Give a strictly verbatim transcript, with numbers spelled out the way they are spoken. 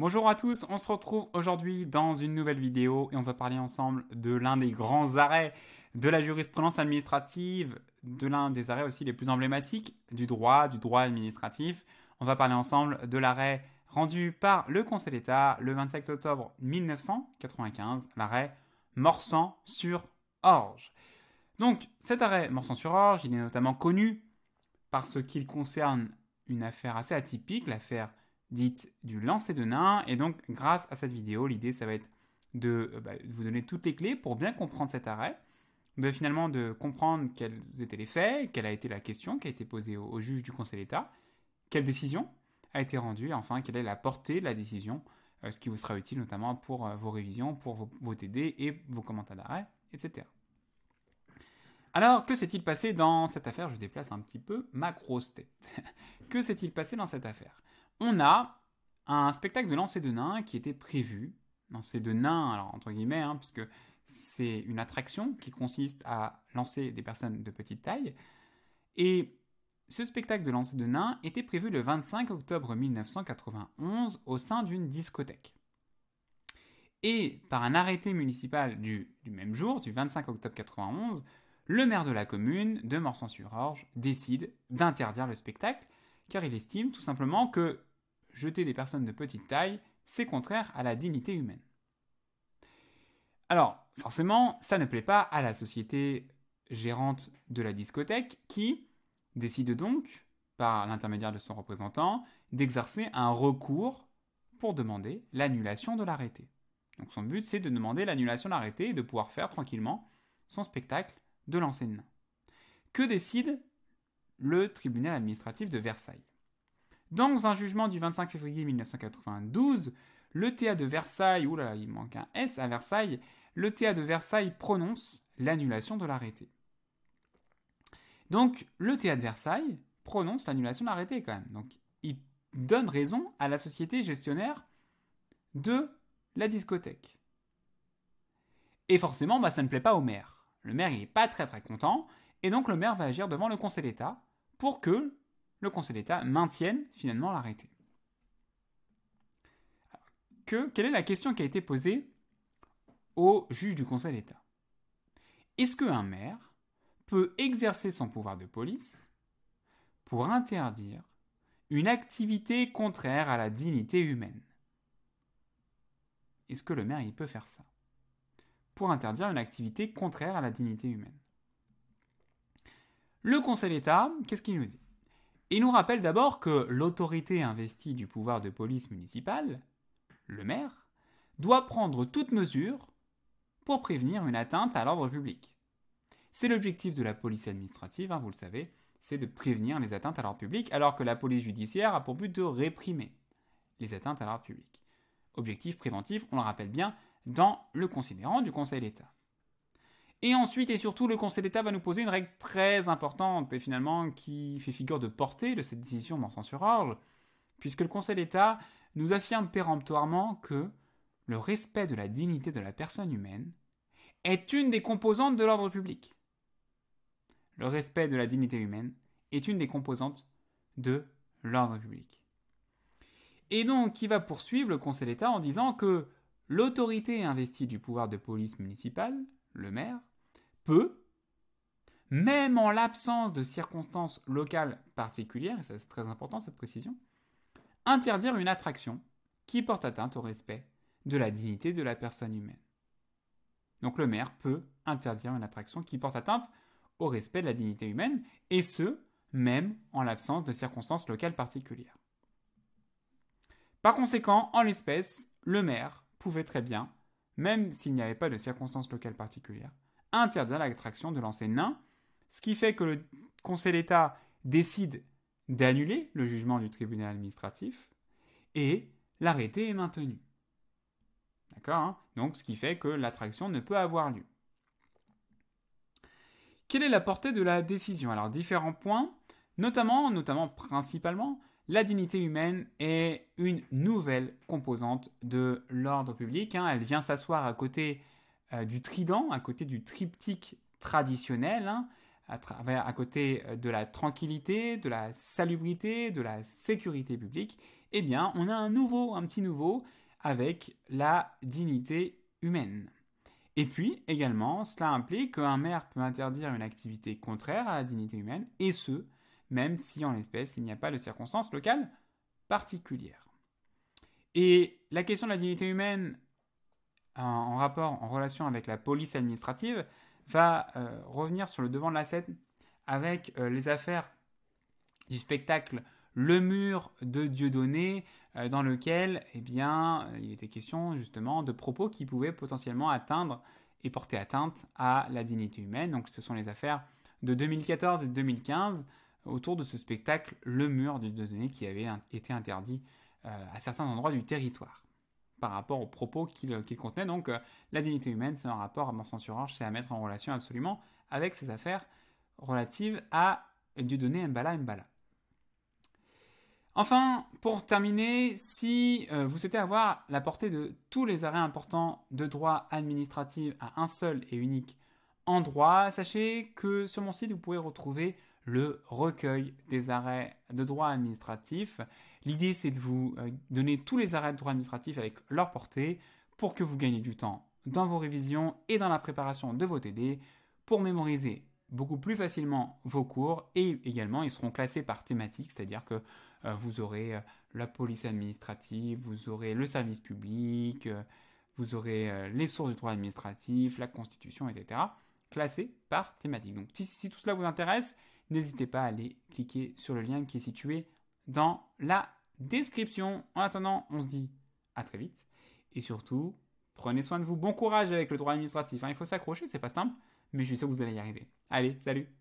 Bonjour à tous, on se retrouve aujourd'hui dans une nouvelle vidéo et on va parler ensemble de l'un des grands arrêts de la jurisprudence administrative, de l'un des arrêts aussi les plus emblématiques du droit, du droit administratif. On va parler ensemble de l'arrêt rendu par le Conseil d'État le vingt-sept octobre mille neuf cent quatre-vingt-quinze, l'arrêt Morsang-sur-Orge. Donc cet arrêt Morsang-sur-Orge, il est notamment connu parce qu'il concerne une affaire assez atypique, l'affaire dite du lancer de nains. Et donc, grâce à cette vidéo, l'idée, ça va être de euh, bah, vous donner toutes les clés pour bien comprendre cet arrêt, de finalement de comprendre quels étaient les faits, quelle a été la question qui a été posée au, au juge du Conseil d'État, quelle décision a été rendue, et enfin, quelle est la portée de la décision, euh, ce qui vous sera utile notamment pour euh, vos révisions, pour vos, vos T D et vos commentaires d'arrêt, et cetera. Alors, que s'est-il passé dans cette affaire? Je déplace un petit peu ma grosse tête. Que s'est-il passé dans cette affaire? On a un spectacle de lancer de nains qui était prévu. Lancer de nains, alors entre guillemets, hein, puisque c'est une attraction qui consiste à lancer des personnes de petite taille. Et ce spectacle de lancer de nains était prévu le vingt-cinq octobre mille neuf cent quatre-vingt-onze au sein d'une discothèque. Et par un arrêté municipal du, du même jour, du vingt-cinq octobre mille neuf cent quatre-vingt-onze, le maire de la commune de Morsang-sur-Orge décide d'interdire le spectacle, car il estime tout simplement que jeter des personnes de petite taille, c'est contraire à la dignité humaine. Alors, forcément, ça ne plaît pas à la société gérante de la discothèque qui décide donc, par l'intermédiaire de son représentant, d'exercer un recours pour demander l'annulation de l'arrêté. Donc son but, c'est de demander l'annulation de l'arrêté et de pouvoir faire tranquillement son spectacle de lancer de nains. Que décide le tribunal administratif de Versailles? Dans un jugement du vingt-cinq février mille neuf cent quatre-vingt-douze, le T A de Versailles, oulala, il manque un S à Versailles, le T A de Versailles prononce l'annulation de l'arrêté. Donc, le T A de Versailles prononce l'annulation de l'arrêté quand même. Donc, il donne raison à la société gestionnaire de la discothèque. Et forcément, bah, ça ne plaît pas au maire. Le maire, il n'est pas très très content, et donc le maire va agir devant le Conseil d'État pour que le Conseil d'État maintienne finalement l'arrêté. Que, quelle est la question qui a été posée au juge du Conseil d'État? Est-ce qu'un maire peut exercer son pouvoir de police pour interdire une activité contraire à la dignité humaine? Est-ce que le maire il peut faire ça? Pour interdire une activité contraire à la dignité humaine. Le Conseil d'État, qu'est-ce qu'il nous dit? Il nous rappelle d'abord que l'autorité investie du pouvoir de police municipale, le maire, doit prendre toute mesure pour prévenir une atteinte à l'ordre public. C'est l'objectif de la police administrative, hein, vous le savez, c'est de prévenir les atteintes à l'ordre public, alors que la police judiciaire a pour but de réprimer les atteintes à l'ordre public. Objectif préventif, on le rappelle bien, dans le considérant du Conseil d'État. Et ensuite, et surtout, le Conseil d'État va nous poser une règle très importante, et finalement qui fait figure de portée de cette décision Morsang-sur-Orge, puisque le Conseil d'État nous affirme péremptoirement que le respect de la dignité de la personne humaine est une des composantes de l'ordre public. Le respect de la dignité humaine est une des composantes de l'ordre public. Et donc, il va poursuivre le Conseil d'État en disant que l'autorité investie du pouvoir de police municipale, le maire, peut, même en l'absence de circonstances locales particulières, et ça c'est très important cette précision, interdire une attraction qui porte atteinte au respect de la dignité de la personne humaine. Donc le maire peut interdire une attraction qui porte atteinte au respect de la dignité humaine, et ce, même en l'absence de circonstances locales particulières. Par conséquent, en l'espèce, le maire pouvait très bien, même s'il n'y avait pas de circonstances locales particulières, interdire l'attraction de lancer nain, ce qui fait que le Conseil d'État décide d'annuler le jugement du tribunal administratif et l'arrêté est maintenu. D'accord, hein? Donc, ce qui fait que l'attraction ne peut avoir lieu. Quelle est la portée de la décision? Alors, différents points, notamment, notamment principalement, la dignité humaine est une nouvelle composante de l'ordre public. Hein. Elle vient s'asseoir à côté euh, du trident, à côté du triptyque traditionnel, hein, à, à côté de la tranquillité, de la salubrité, de la sécurité publique. eh bien, on a un nouveau, un petit nouveau, avec la dignité humaine. Et puis, également, cela implique qu'un maire peut interdire une activité contraire à la dignité humaine, et ce, même si, en l'espèce, il n'y a pas de circonstances locales particulières. Et la question de la dignité humaine, en rapport, en relation avec la police administrative, va euh, revenir sur le devant de la scène avec euh, les affaires du spectacle Le Mur de Dieudonné, euh, dans lequel, eh bien, il était question justement de propos qui pouvaient potentiellement atteindre et porter atteinte à la dignité humaine. Donc ce sont les affaires de deux mille quatorze et de deux mille quinze autour de ce spectacle Le Mur de Dieudonné qui avait été interdit euh, à certains endroits du territoire par rapport aux propos qu'il qu'il contenait. Donc euh, la dignité humaine, c'est un rapport à Morsang-sur-Orge, c'est à mettre en relation absolument avec ces affaires relatives à Dieudonné Mbala Mbala. Enfin, pour terminer, si euh, vous souhaitez avoir la portée de tous les arrêts importants de droit administratif à un seul et unique endroit, sachez que sur mon site, vous pouvez retrouver le recueil des arrêts de droit administratif. L'idée, c'est de vous donner tous les arrêts de droit administratif avec leur portée pour que vous gagnez du temps dans vos révisions et dans la préparation de vos T D pour mémoriser beaucoup plus facilement vos cours. Et également, ils seront classés par thématique, c'est-à-dire que euh, vous aurez euh, la police administrative, vous aurez le service public, euh, vous aurez euh, les sources du droit administratif, la Constitution, et cetera, classés par thématique. Donc, si, si tout cela vous intéresse, n'hésitez pas à aller cliquer sur le lien qui est situé dans la description. En attendant, on se dit à très vite. Et surtout, prenez soin de vous. Bon courage avec le droit administratif, hein. Il faut s'accrocher, c'est pas simple, mais je suis sûr que vous allez y arriver. Allez, salut!